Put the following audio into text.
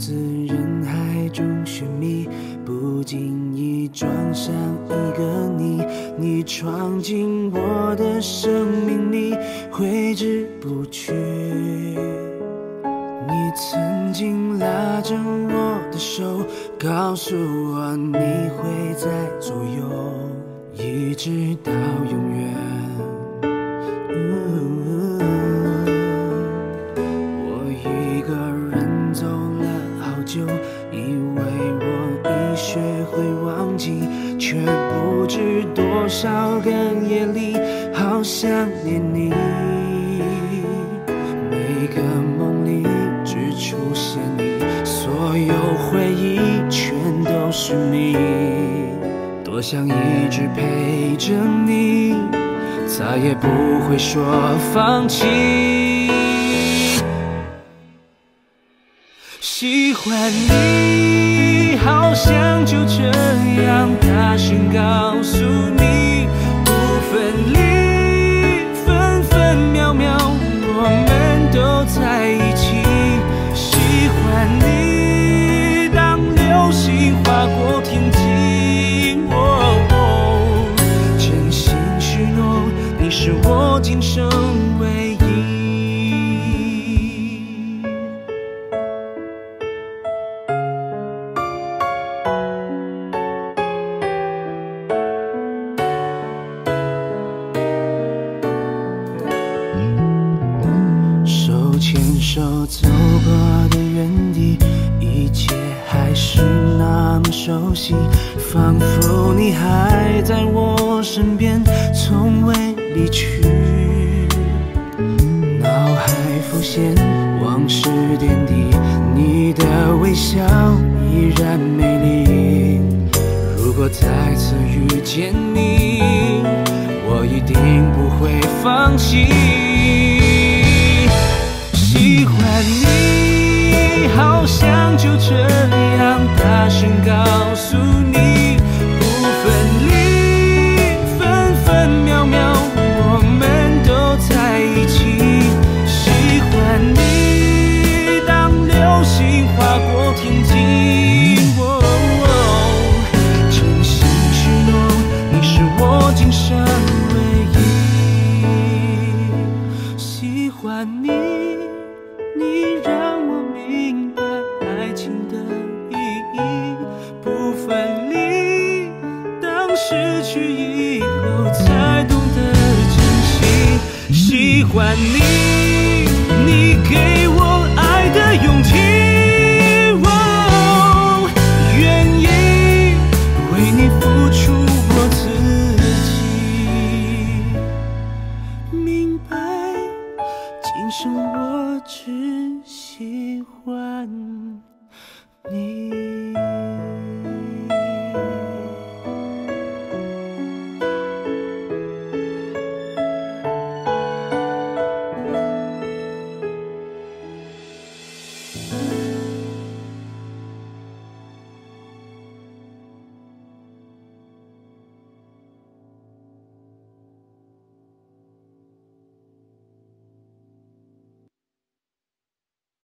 自人海中寻觅，不经意撞上一个你，你闯进我的生命里，挥之不去。你曾经拉着我的手，告诉我你会在左右，一直到永远。我一个人走了好久，以为我已学会忘记，却不知多少个夜里，好想念你。每个梦里只出现你，所有回忆全都是你。多想一直陪着你，再也不会说放弃。喜欢你，好想就这样大声告诉你，不分离，分分秒秒我们都在一起。喜欢你，当流星划过天际，真心许诺。你是我今生唯一。手牵手走过的原地，一切还是那么熟悉，仿佛你还在我身边，从未离去。脑海浮现往事点滴，你的微笑依然美丽。如果再次遇见你，我一定不会放弃。喜欢你，好想就这样大声告诉你，不分离，划过天际，真心许诺，你是我今生唯一。喜欢你，你让我明白爱情的意义。不分离，当失去以后，才懂得珍惜。喜欢你，你给我爱的勇气。今生我只喜欢你。